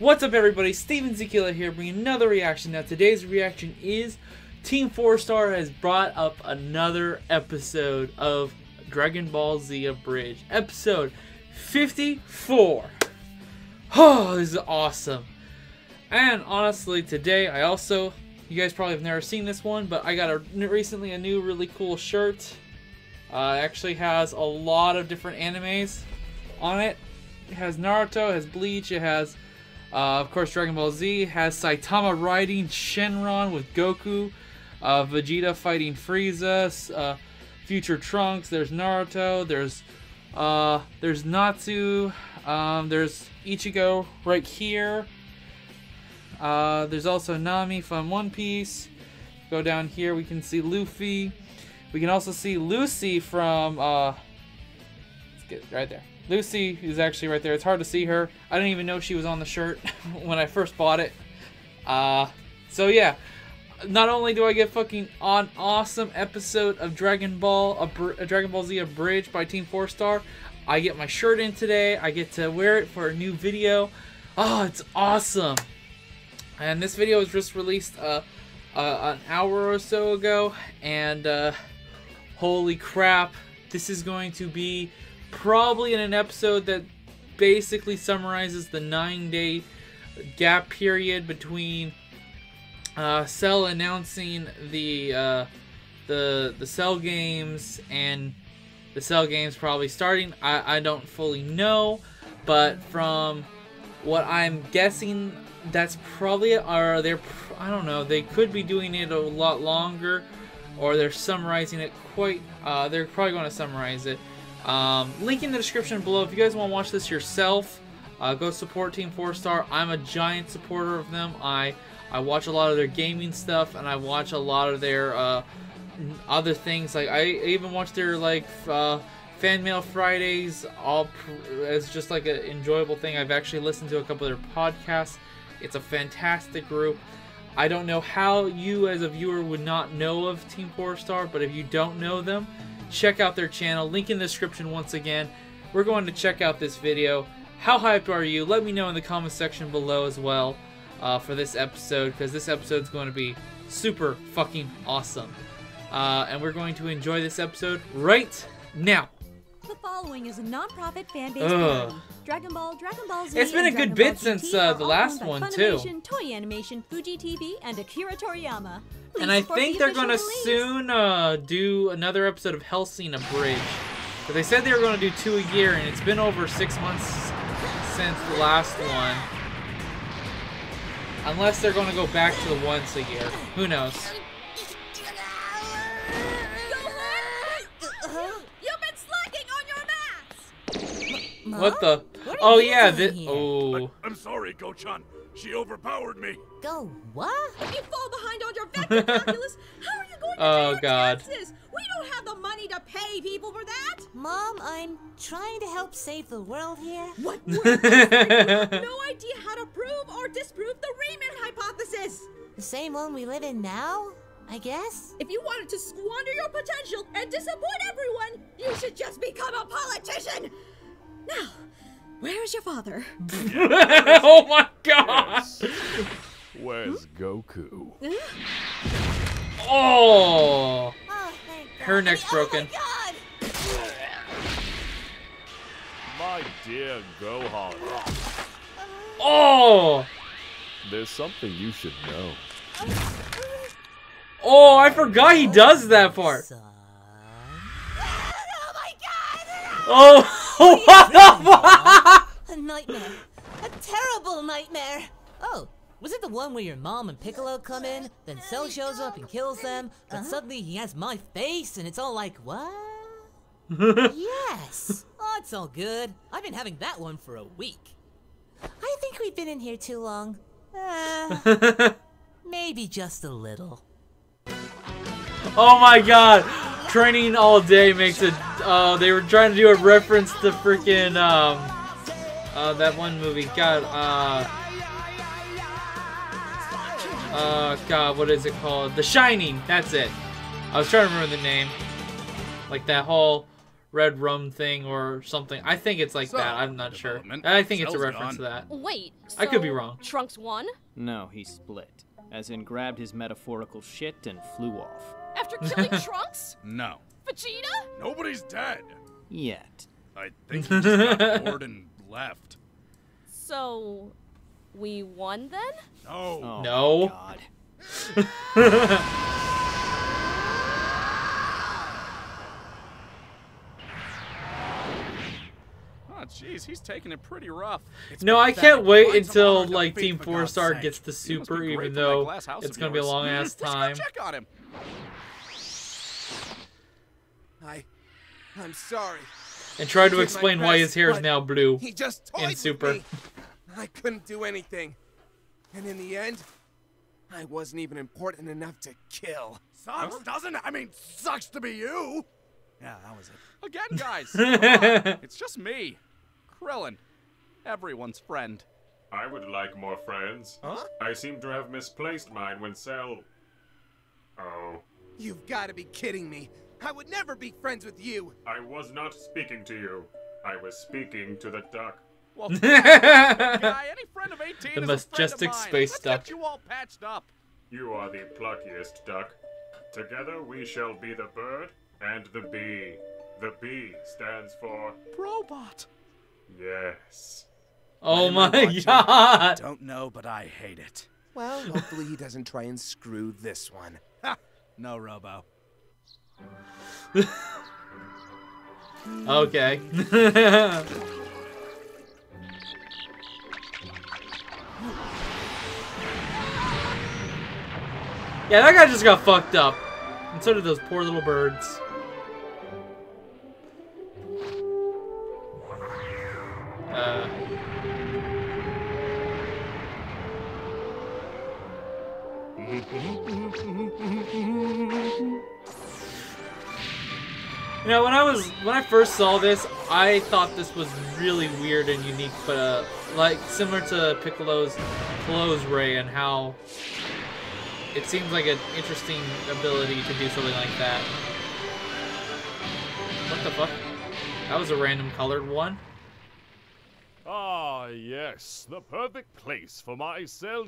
What's up, everybody? Steven Zekila here, bringing another reaction. Now, today's reaction is Team 4 Star has brought up another episode of Dragon Ball Z Abridged, episode 54. Oh, this is awesome. And honestly, today I also, you guys probably have never seen this one, but I got recently a new really cool shirt. It actually has a lot of different animes on it. It has Naruto, it has Bleach, it has of course, Dragon Ball Z, has Saitama riding Shenron with Goku, Vegeta fighting Frieza, Future Trunks. There's Naruto. There's Natsu. There's Ichigo right here. There's also Nami from One Piece. Go down here, we can see Luffy. We can also see Lucy from. Let's get right there. Lucy is actually right there. It's hard to see her. I didn't even know she was on the shirt when I first bought it. So yeah, not only do I get fucking an awesome episode of Dragon Ball Z Abridged by Team 4 Star, I get my shirt in today. I get to wear it for a new video. Oh, it's awesome! And this video was just released an hour or so ago, and holy crap, this is going to be probably in an episode that basically summarizes the 9-day gap period between Cell announcing the Cell Games and the Cell Games probably starting. I don't fully know, but from what I'm guessing, that's probably I don't know, they could be doing it a lot longer, or they're summarizing it quite. They're probably going to summarize it. Link in the description below if you guys want to watch this yourself. Go support Team 4 Star. I'm a giant supporter of them. I watch a lot of their gaming stuff, and I watch a lot of their other things. Like I even watch their like fan mail Fridays. All as just like an enjoyable thing. I've actually listened to a couple of their podcasts. It's a fantastic group. I don't know how you as a viewer would not know of Team 4 Star, but if you don't know them, check out their channel. Link in the description once again. We're going to check out this video. How hyped are you? Let me know in the comment section below as well for this episode, because this episode's going to be super fucking awesome. And we're going to enjoy this episode right now. The following is a non-profit fan-based parody. Dragon Ball Z. It's been a good bit since the last one too. Toy Animation, Fuji TV, and Akira Toriyama. And I think they're going to soon do another episode of Hellsing Abridged. But they said they were going to do 2 a year, and it's been over 6 months since the last one. Unless they're going to go back to the once a year. Who knows? What the? Oh yeah, this. Oh. I'm sorry, Go-chan. She overpowered me. Go what? If you fall behind on your vector calculus, how are you going to pay your taxes? We don't have the money to pay people for that. Mom, I'm trying to help save the world here. What? You have no idea how to prove or disprove the Riemann hypothesis. The same one we live in now, I guess. If you wanted to squander your potential and disappoint everyone, you should just become a politician. Now, where is your father? Oh my God! Yes. Where's Goku? Oh! Her neck's broken. Oh my dear Gohan. Oh! There's something you should know. Oh, I forgot he does that part. Oh my God! Oh! What the fuck? A nightmare. A terrible nightmare. Oh, was it the one where your mom and Piccolo come in, then Cell shows up and kills them, but suddenly he has my face and it's all like, what? Yes. Oh, it's all good. I've been having that one for a week. I think we've been in here too long. Maybe just a little. Oh my God. Training all day makes it. They were trying to do a reference to freaking that one movie. God, God, what is it called? The Shining. That's it. I was trying to remember the name. Like that whole red rum thing or something. I think it's like that. I'm not sure. I think Cell's it's a reference to that. Wait, so I could be wrong. Trunks won? No, he split. As in grabbed his metaphorical shit and flew off. After killing Trunks? No. Vegeta? Nobody's dead. Yet. I think he just got bored and left. So, we won then? No. Oh, no. God. Oh, jeez, he's taking it pretty rough. It's no, I can't wait until, like, Team 4-Star gets the super, even though it's going to be a long-ass time. Check on him. I'm sorry. And try to explain why his hair is now blue. He just toyed in super. With me. I couldn't do anything. And in the end, I wasn't even important enough to kill. Sucks, doesn't it? I mean, sucks to be you. Yeah, that was it. Again, guys, it's just me, Krillin, everyone's friend. I would like more friends. Huh? I seem to have misplaced mine when Cell. Oh. You've got to be kidding me. I would never be friends with you. I was not speaking to you. I was speaking to the duck. Well, guy, any friend of 18 the is majestic a friend of mine. Space let's duck. Get you all patched up. You are the pluckiest duck. Together we shall be the bird and the bee. The bee stands for robot. Yes. Oh my God. Don't know, but I hate it. Well, hopefully he doesn't try and screw this one. Ha! No, Robo. Okay. Yeah, that guy just got fucked up. And so did those poor little birds. You know, when I first saw this, I thought this was really weird and unique, but like similar to Piccolo's clothes ray and how it seems like an interesting ability to do something like that. What the fuck? That was a random colored one. Ah, yes, the perfect place for my Cell.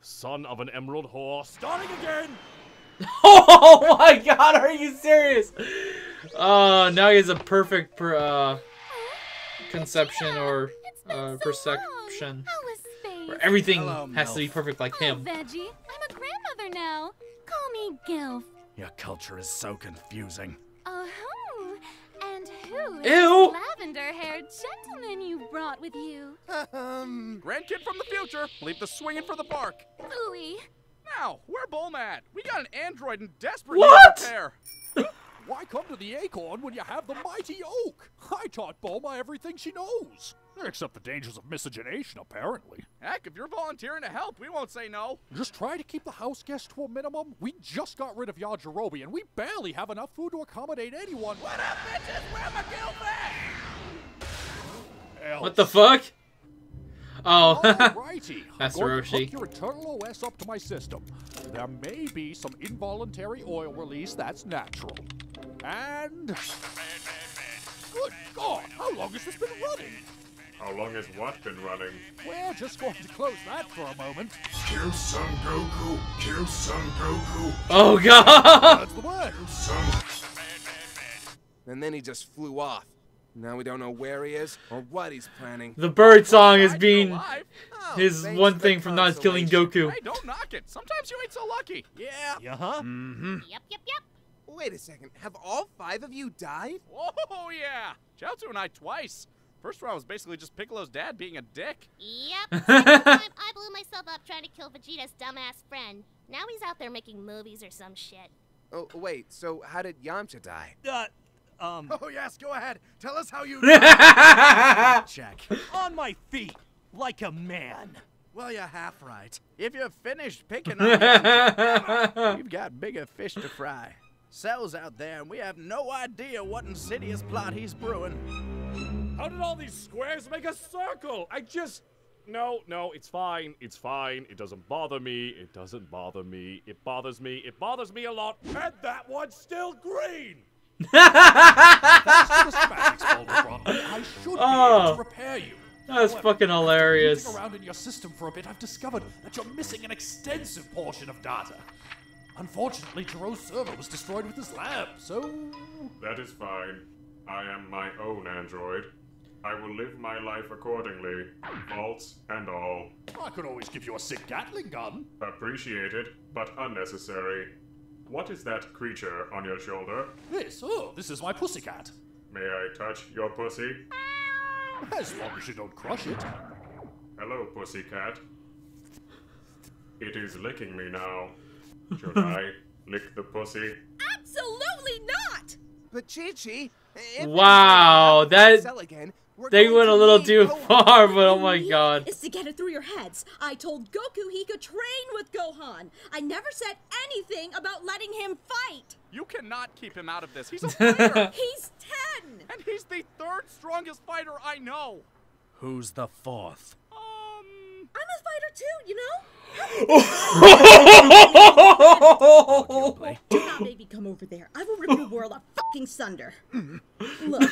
Son of an emerald whore, starting again. Oh my God, are you serious? Oh, now he has a perfect conception or perception. Where everything has to be perfect like him. Veggie, I'm a grandmother now. Call me Gilf. Your culture is so confusing. Oh, and who is ew. Lavender-haired gentleman you brought with you? Grandkid from the future. Leave the swinging for the bark. Ooey. Now, where Bulma at? We got an android in desperate repair. What? Why come to the acorn when you have the mighty oak? I taught Bulma everything she knows. Except the dangers of miscegenation, apparently. Heck, if you're volunteering to help, we won't say no. Just try to keep the house guests to a minimum. We just got rid of Yajirobe, and we barely have enough food to accommodate anyone. What up, bitches? Where my girl at? What the fuck? Oh, Master Roshi. Hook your internal OS up to my system. There may be some involuntary oil release. That's natural. And good God, how long has this been running? How long has what been running? We're just going to close that for a moment. Kill Son Goku. Kill Son Goku. Oh God! That's the word. And then he just flew off. Now we don't know where he is or what he's planning. The bird song is being his one thing from not killing Goku. Hey, don't knock it. Sometimes you ain't so lucky. Yeah. Yeah. Uh-huh. Mm-hmm. Yep. Yep. Yep. Wait a second. Have all 5 of you died? Oh yeah. Chaozu and I twice. First round was basically just Piccolo's dad being a dick. Yep. I blew myself up trying to kill Vegeta's dumbass friend. Now he's out there making movies or some shit. Oh wait. So how did Yamcha die? Oh yes, go ahead. Tell us how you check. On my feet, like a man. Well, you're half right. If you're finished picking up, you've got bigger fish to fry. Cell's out there, and we have no idea what insidious plot he's brewing. How did all these squares make a circle? I just... No, it's fine. It's fine. It doesn't bother me. It doesn't bother me. It bothers me. It bothers me a lot. And that one's still green! I should be able to repair you. That's fucking hilarious. After looking around in your system for a bit, I've discovered that you're missing an extensive portion of data. Unfortunately, Jiro's server was destroyed with his lab, so... That is fine. I am my own android. I will live my life accordingly, faults and all. I could always give you a sick Gatling gun. Appreciated, but unnecessary. What is that creature on your shoulder? This? Oh, this is my pussycat. May I touch your pussy? As long as you don't crush it. Hello, pussycat. It is licking me now. Should I lick the pussy? Absolutely not! But Chi-Chi... Wow, that... They went a little too far, but oh my god. ...is to get it through your heads. I told Goku he could train with Gohan. I never said anything about letting him fight. You cannot keep him out of this. He's a fighter. He's 10. And he's the 3rd strongest fighter I know. Who's the 4th? I'm a fighter too, you know? Do not baby come over there. I will rip your world up fucking sunder. Look.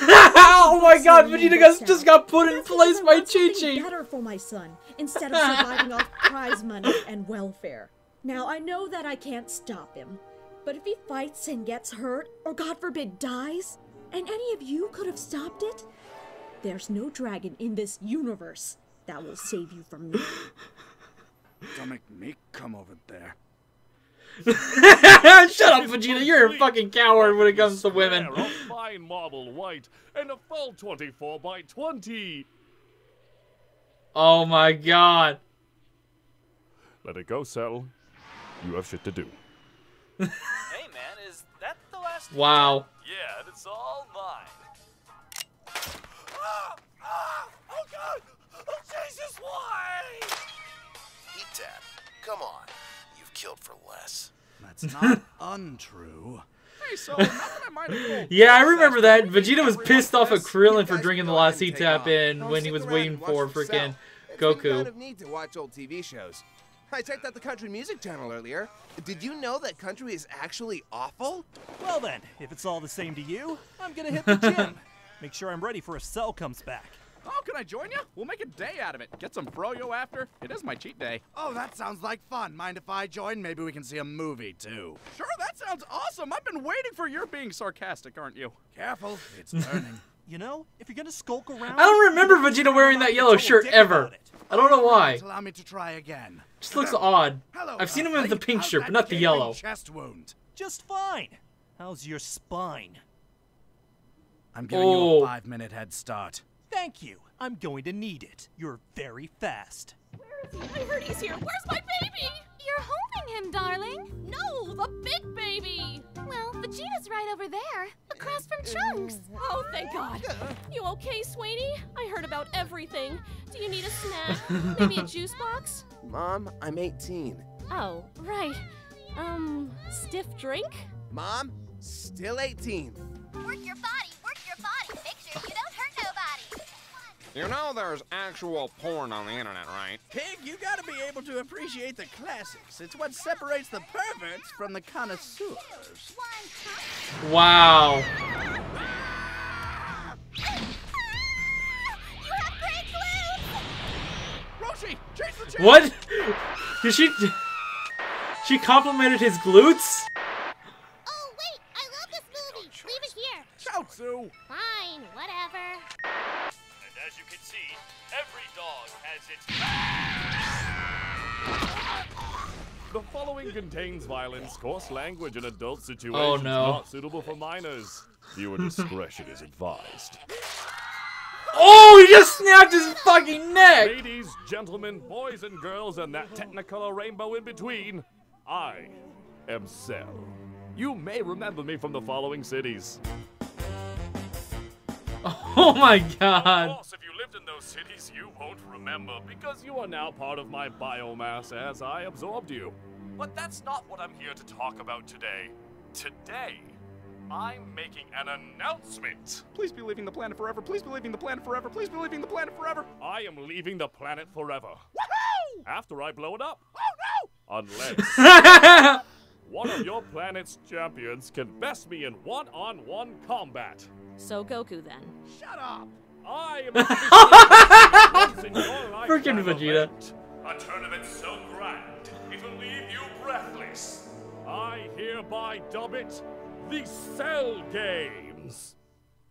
Oh my god, Vegeta just got put in place by Chi-Chi. Better for my son instead of surviving off prize money and welfare. Now I know that I can't stop him, but if he fights and gets hurt, or God forbid dies, and any of you could have stopped it, there's no dragon in this universe that will save you from me. Don't make me come over there. Shut up, Vegeta. You're a fucking coward when it comes to women. A fine marble white and a full 24 by 20. Oh my god. Let it go, Cell. You have shit to do. Hey man, is that the last? Wow. One? Yeah, it's all mine. Ah, ah, oh god! Oh Jesus, why? Dad, come on. You've killed for less. That's not untrue. Hey, so yeah, I remember that. Vegeta was pissed off at Krillin for drinking the last C-Tap in when he was waiting for freaking Goku. I don't need to watch old TV shows. I checked out the country music channel earlier. Did you know that country is actually awful? Well then, if it's all the same to you, I'm gonna hit the gym. Make sure I'm ready for if Cell comes back. Oh, can I join you? We'll make a day out of it. Get some froyo after. It is my cheat day. Oh, that sounds like fun. Mind if I join? Maybe we can see a movie, too. Sure, that sounds awesome. I've been waiting for your being sarcastic, aren't you? Careful, it's burning. You know, if you're gonna skulk around... I don't remember Vegeta wearing that yellow shirt ever. I don't know why. Allow me to try again. Just looks odd. Hello, I've seen him in the pink shirt, but not the yellow. Chest wound. Just fine. How's your spine? I'm giving you a 5-minute head start. Thank you. I'm going to need it. You're very fast. Where is he? I heard he's here. Where's my baby? You're holding him, darling. No, the big baby. Well, Vegeta's right over there, across from Trunks. Oh, thank God. You okay, Sweeney? I heard about everything. Do you need a snack? Maybe a juice box? Mom, I'm 18. Oh, right. Stiff drink? Mom, still 18. Work your body. Work your body. Make sure you don't hurt nobody. You know there's actual porn on the internet, right? Pig, you gotta be able to appreciate the classics. It's what separates the perverts from the connoisseurs. Wow. You have great glutes! Roshi, chase the chair! What? Did she... She complimented his glutes? Oh, wait, I love this movie. Leave it here. Shout, Sue. Fine, whatever. As you can see, every dog has its... The following contains violence, coarse language, and adult situations not suitable for minors. Viewer discretion is advised. Oh, he just snapped his fucking neck! Ladies, gentlemen, boys and girls, and that technicolor rainbow in between, I am Cell. You may remember me from the following cities. Oh my god. Of course, if you lived in those cities, you won't remember, because you are now part of my biomass as I absorbed you. But that's not what I'm here to talk about today. Today, I'm making an announcement. Please be leaving the planet forever. Please be leaving the planet forever. Please be leaving the planet forever. I am leaving the planet forever. Woohoo! After I blow it up. Oh no! Unless... One of your planet's champions can best me in one-on-one combat. So Goku then. Shut up! I am freaking Vegeta. A tournament so grand, it'll leave you breathless. I hereby dub it the Cell Games.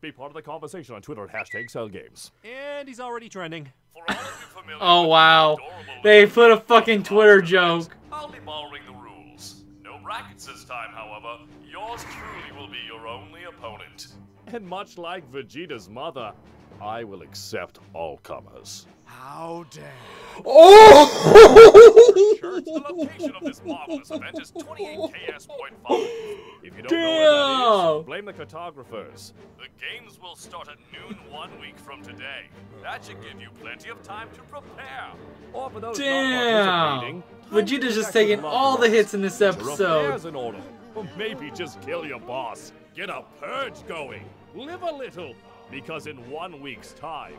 Be part of the conversation on Twitter at #CellGames. And he's already trending. For all of you familiar oh wow. They put a fucking Twitter joke. I'll be borrowing the rules. No brackets this time, however. Yours truly will be your only opponent. And much like Vegeta's mother, I will accept all comers. How dare! Oh! The location of this marvelous event is 28KS.5. If you don't know what that is, blame the cartographers. The games will start at noon 1 week from today. That should give you plenty of time to prepare. Or for those not participating, Vegeta's just taking all the hits in this episode. In order. Or maybe just kill your boss. Get a purge going. Live a little. Because in 1 week's time...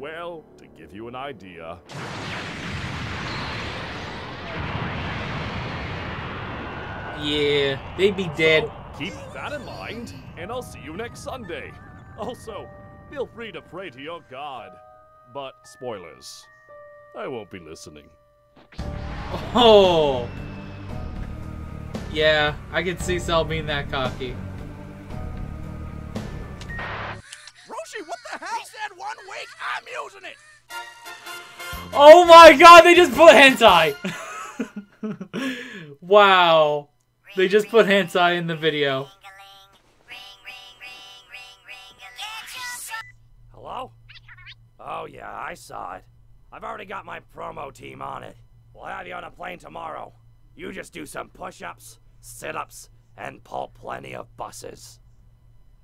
well, to give you an idea... Yeah, they'd be dead. So, keep that in mind, and I'll see you next Sunday. Also, feel free to pray to your god. But, spoilers. I won't be listening. Oh! Yeah, I could see Cell being that cocky. Roshi, what the hell? He said 1 week, I'm using it! Oh my god, they just put hentai! Wow. They just put hentai in the video. Hello? Oh yeah, I saw it. I've already got my promo team on it. We'll have you on a plane tomorrow. You just do some push-ups, sit-ups, and pull plenty of buses.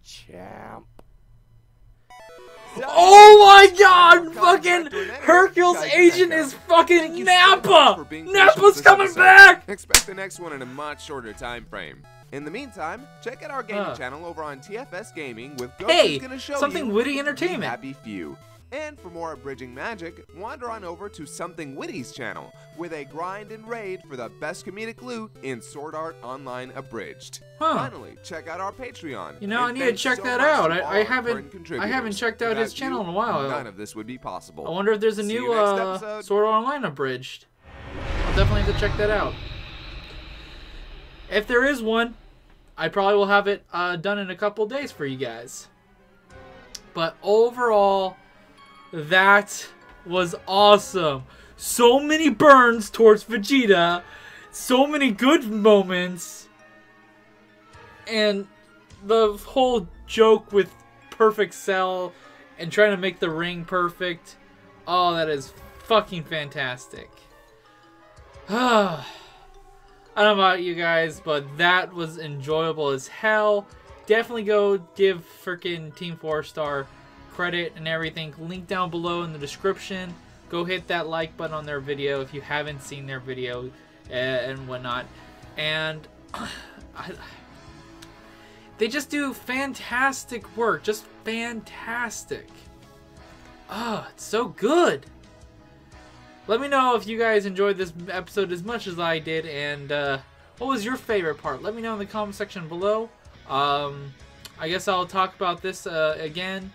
Champ. Oh my god! Fucking Hercule's agent is fucking Nappa! Nappa's coming back! Expect the next one in a much shorter time frame. In the meantime, check out our gaming channel over on TFS Gaming with Goku's gonna show you something witty entertainment. Happy few. And for more abridging magic, wander on over to Something Witty's channel, where they grind and raid for the best comedic loot in Sword Art Online Abridged. Huh. Finally, check out our Patreon. You know, I need to check that out. I haven't checked out his channel in a while. None of this would be possible. I wonder if there's a new Sword Art Online Abridged. I'll definitely have to check that out. If there is one, I probably will have it done in a couple days for you guys. But overall... that was awesome. So many burns towards Vegeta. So many good moments. And the whole joke with perfect Cell and trying to make the ring perfect. Oh, that is fucking fantastic. I don't know about you guys, but that was enjoyable as hell. Definitely go give freaking Team 4 Star credit and everything. Link down below in the description. Go hit that like button on their video if you haven't seen their video and whatnot. And they just do fantastic work. Just fantastic. Oh, it's so good. Let me know if you guys enjoyed this episode as much as I did, and what was your favorite part? Let me know in the comment section below. I guess I'll talk about this again.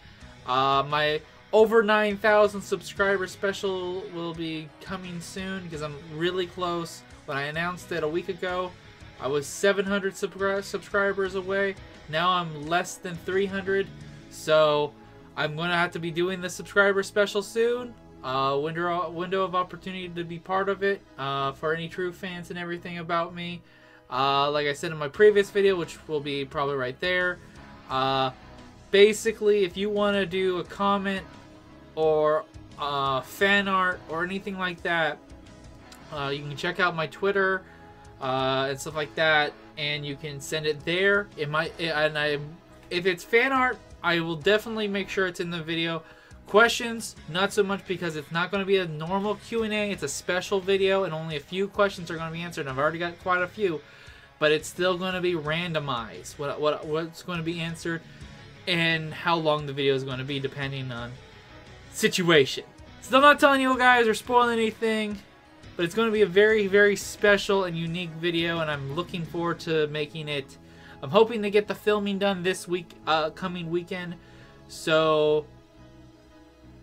My over 9,000 subscriber special will be coming soon because I'm really close. When I announced it a week ago, I was 700 subscribers away. Now I'm less than 300, so I'm going to have to be doing the subscriber special soon. Window of opportunity to be part of it for any true fans and everything about me. Like I said in my previous video, which will be probably right there. Basically, if you want to do a comment or fan art or anything like that, you can check out my Twitter and stuff like that, and you can send it there. If it's fan art, I will definitely make sure it's in the video. Questions, not so much because it's not going to be a normal Q&A. It's a special video, and only a few questions are going to be answered. I've already got quite a few, but it's still going to be randomized. What's going to be answered? And how long the video is going to be, depending on situation. So I'm not telling you guys or spoiling anything. But it's going to be a very, very special and unique video, and I'm looking forward to making it. I'm hoping to get the filming done this week, coming weekend. So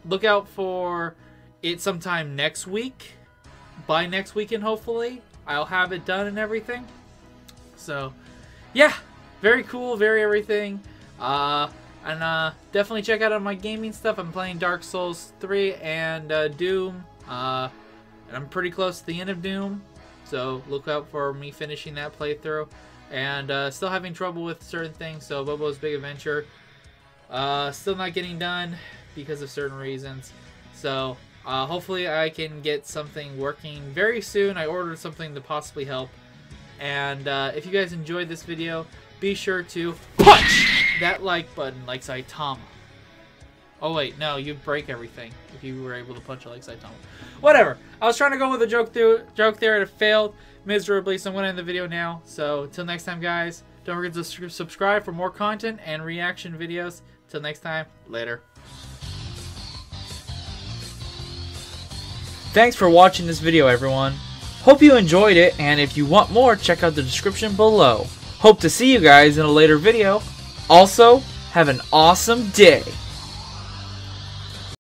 look out for it sometime next week. By next weekend, hopefully, I'll have it done and everything. So yeah, very cool, very everything. And definitely check out my gaming stuff. I'm playing Dark Souls 3 and Doom. And I'm pretty close to the end of Doom. So look out for me finishing that playthrough. And still having trouble with certain things. So Bobo's Big Adventure. Still not getting done because of certain reasons. So hopefully I can get something working very soon. I ordered something to possibly help. And if you guys enjoyed this video, be sure to punch that like button like Saitama. Oh wait, no, you'd break everything if you were able to punch it like Saitama. Whatever. I was trying to go with a joke there, and it failed miserably, so I'm going to end the video now. So until next time, guys, don't forget to subscribe for more content and reaction videos. Till next time, later. Thanks for watching this video, everyone. Hope you enjoyed it, and if you want more, check out the description below. Hope to see you guys in a later video. Also, have an awesome day.